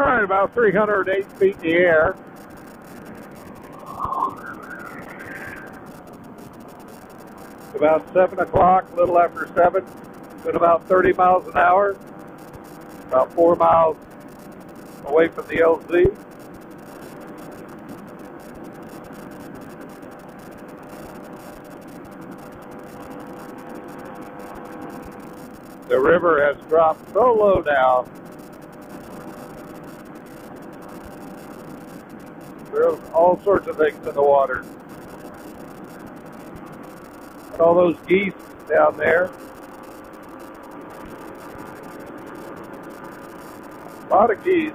All right, about 308 feet in the air. About 7 o'clock, a little after 7, at about 30 miles an hour, about 4 miles away from the LZ. The river has dropped so low now, there's all sorts of things in the water. And all those geese down there. A lot of geese.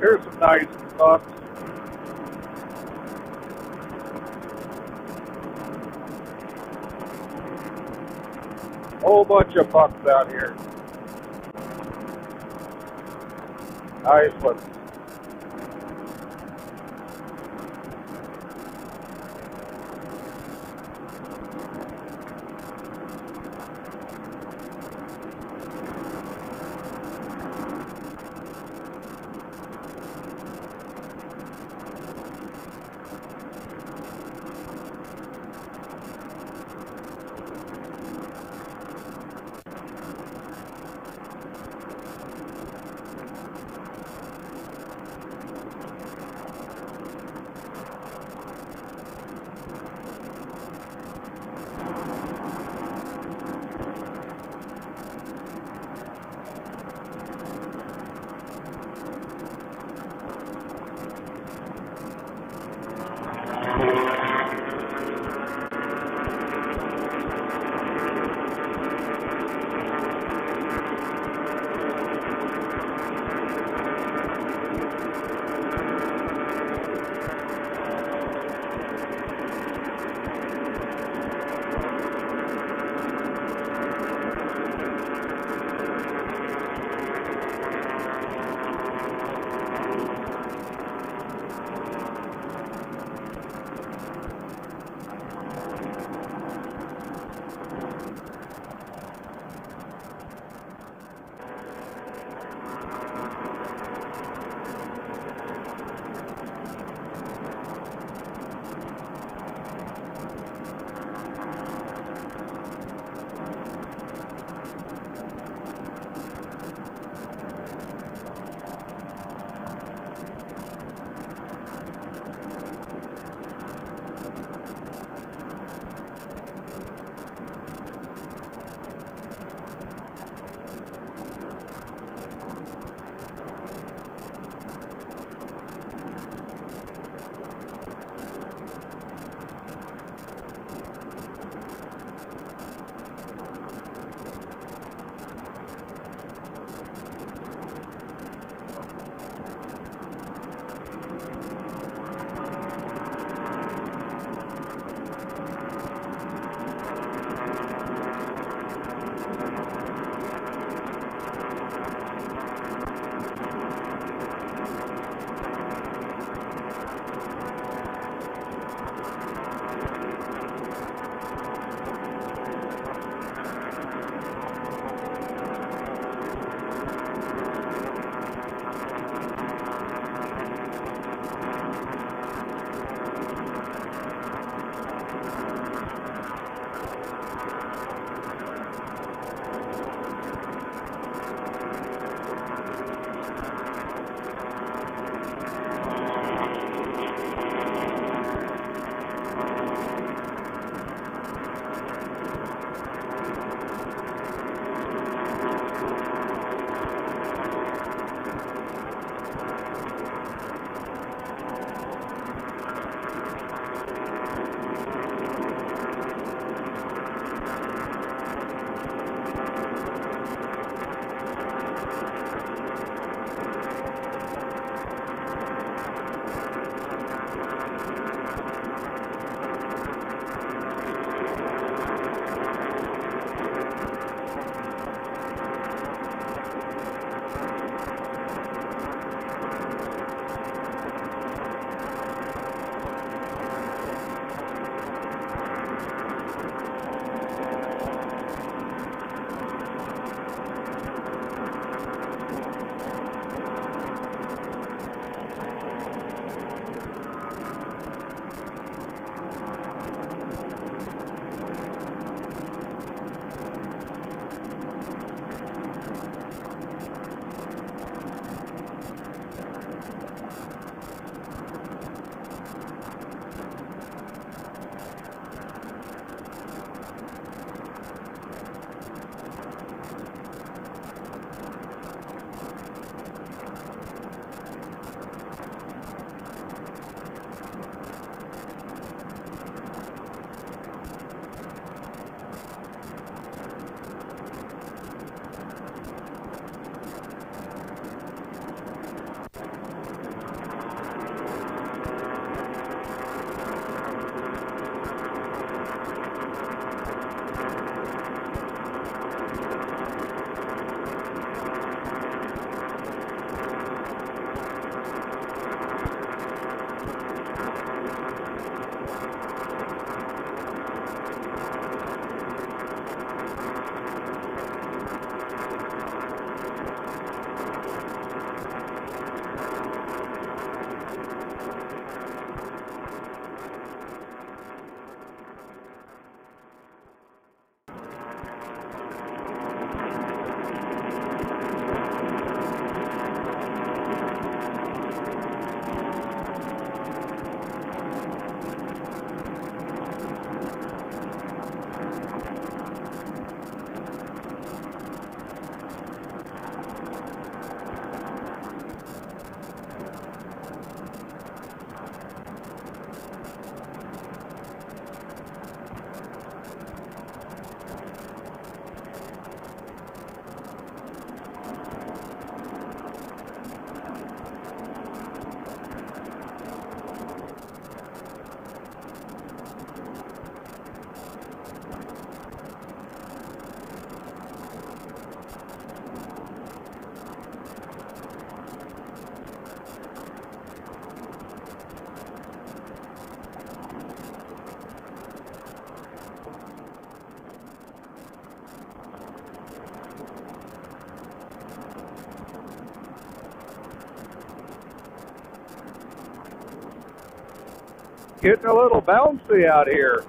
Here's some nice spots. Whole bunch of bucks out here. Nice ones. getting a little bouncy out here.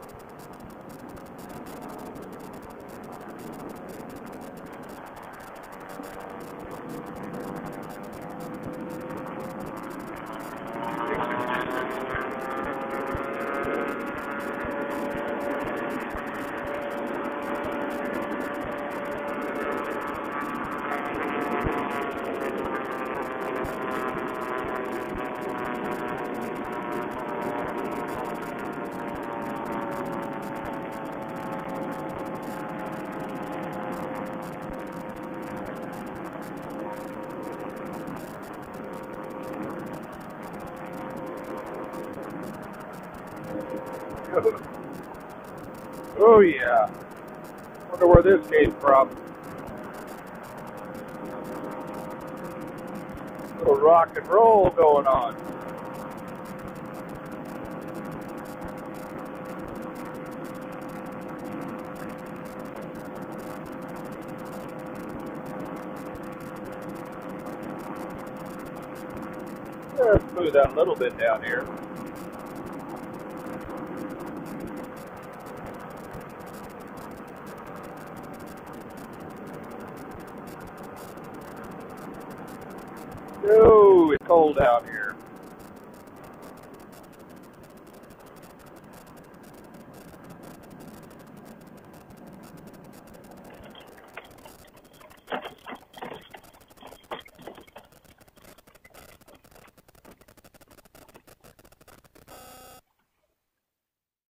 Oh yeah. Wonder where this came from. Little rock and roll going on. Let's smooth out a little bit down here. Cold out here.